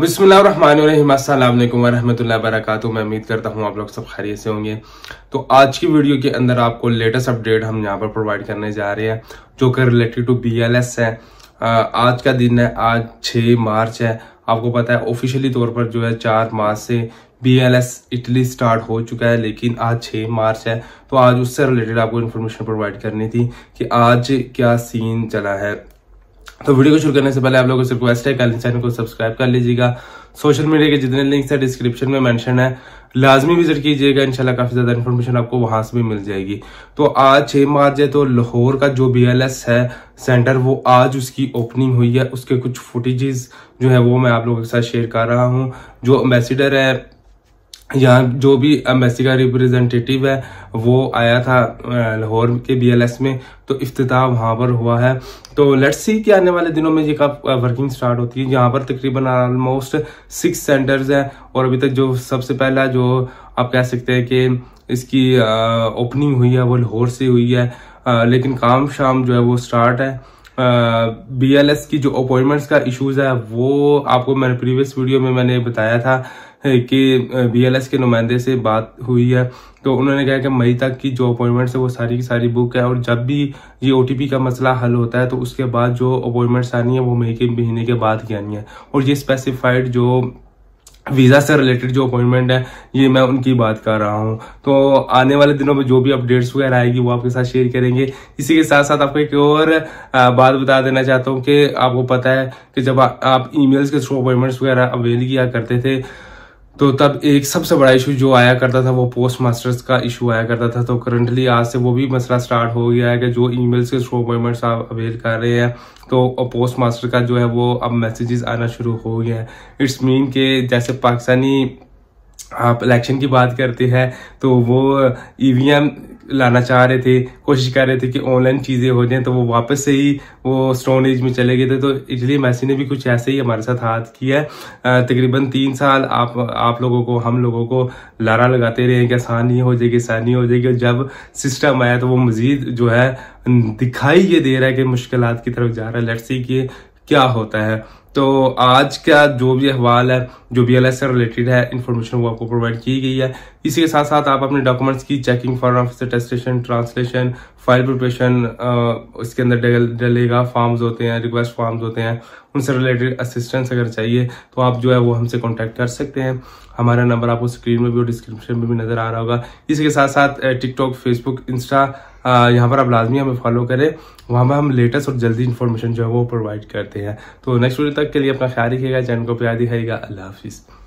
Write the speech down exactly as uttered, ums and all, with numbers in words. बिस्मिल्लाहिर्रहमानिर्रहीम अस्सलाम वालेकुम वरहमतुल्लाहि वबरकातुहू। मैं उम्मीद करता हूँ आप लोग सब खैरियत से होंगे। तो आज की वीडियो के अंदर आपको लेटेस्ट अपडेट हम यहाँ पर प्रोवाइड करने जा रहे हैं जो कि related to B L S है। आज का दिन है, आज छह मार्च है। आपको पता है ऑफिशियली तौर पर जो है चार मार्च से B L S Italy start हो चुका है, लेकिन आज छह मार्च है। तो आज उससे रिलेटेड आपको इन्फॉर्मेशन प्रोवाइड करनी थी कि आज क्या सीन चला है। तो वीडियो को शुरू करने से पहले आप लोगों से रिक्वेस्ट है कि चैनल को सब्सक्राइब कर लीजिएगा। सोशल मीडिया के जितने लिंक्स है डिस्क्रिप्शन में मेंशन है, लाजमी विजिट कीजिएगा। इंशाल्लाह काफी ज्यादा इन्फॉर्मेशन आपको वहां से भी मिल जाएगी। तो आज छह मार्च है, तो लाहौर का जो बी एल एस है सेंटर, वो आज उसकी ओपनिंग हुई है। उसके कुछ फुटेजेस जो है वो मैं आप लोगों के साथ शेयर कर रहा हूँ। जो एम्बेसडर है यहाँ, जो भी एम्बेसी का रिप्रेजेंटेटिव है, वो आया था लाहौर के बी एल एस में, तो इफ्तिताह वहाँ पर हुआ है। तो लेट्स सी कि आने वाले दिनों में ये कब वर्किंग स्टार्ट होती है। यहाँ पर तकरीबन ऑलमोस्ट सिक्स सेंटर्स हैं और अभी तक जो सबसे पहला जो आप कह सकते हैं कि इसकी ओपनिंग हुई है वो लाहौर से हुई है, आ, लेकिन काम शाम जो है वो स्टार्ट है। बी एल एस की जो अपॉइंटमेंट्स का इशूज़ है वो आपको मैंने प्रीवियस वीडियो में मैंने बताया था कि बी एल एस के नुमाइंदे से बात हुई है, तो उन्होंने कहा कि मई तक की जो अपॉइंटमेंट्स है वो सारी की सारी बुक है, और जब भी ये ओ टी पी का मसला हल होता है तो उसके बाद जो अपॉइंटमेंट्स आनी है वो मई के महीने के बाद की आनी है। और ये स्पेसिफाइड जो वीज़ा से रिलेटेड जो अपॉइंटमेंट है ये मैं उनकी बात कर रहा हूँ। तो आने वाले दिनों में जो भी अपडेट्स वगैरह आएगी वो आपके साथ शेयर करेंगे। इसी के साथ साथ आपको एक और बात बता देना चाहता हूँ कि आपको पता है कि जब आ, आप ईमेल्स के थ्रू अपॉइंटमेंट्स वगैरह अवेल किया करते थे तो तब एक सबसे बड़ा इशू जो आया करता था वो पोस्ट मास्टर्स का इशू आया करता था। तो करंटली आज से वो भी मसला स्टार्ट हो गया है कि जो ईमेल्स के थ्रू अपॉइंटमेंट्स आप अवेल कर रहे हैं तो पोस्ट मास्टर का जो है वो अब मैसेजेस आना शुरू हो गया है। इट्स मीन के जैसे पाकिस्तानी आप इलेक्शन की बात करते हैं तो वो ई वी एम लाना चाह रहे थे, कोशिश कर रहे थे कि ऑनलाइन चीज़ें हो जाएं, तो वो वापस से ही वो स्टोन एज में चले गए थे। तो इसलिए मैसी ने भी कुछ ऐसे ही हमारे साथ हाथ किया है। तकरीबन तीन साल आप आप लोगों को, हम लोगों को लारा लगाते रहे कि आसानी हो जाएगी आसानी हो जाएगी। जब सिस्टम आया तो वो मज़ीद जो है दिखाई ये दे रहा है कि मुश्किलात की तरफ जा रहा है। लेट्स सी कि क्या होता है। तो आज का जो भी अहवाल है जो बी एल एस से रिलेटेड है इन्फॉर्मेशन वो आपको प्रोवाइड की गई है। इसी के साथ साथ आप अपने डॉक्यूमेंट्स की checking, foreign officer attestation, translation, file preparation, इसके अंदर डलेगा फॉर्म्स होते हैं, रिक्वेस्ट फॉर्म्स होते हैं, उनसे रिलेटेड असिस्टेंस अगर चाहिए तो आप जो है वो हमसे कॉन्टैक्ट कर सकते हैं। हमारा नंबर आपको स्क्रीन में भी और डिस्क्रिप्शन में भी नज़र आ रहा होगा। इसी के साथ साथ टिकटॉक, फेसबुक, इंस्टा, यहाँ पर आप लाजमी हमें फॉलो करें, वहाँ पर हम लेटेस्ट और जल्दी इन्फॉर्मेशन जो है वो प्रोवाइड करते हैं। तो नेक्स्ट वीडियो तक के लिए अपना ख्याल रखिएगा, चैनल को प्यार दिखाइएगा। अल्लाह हाफिज़।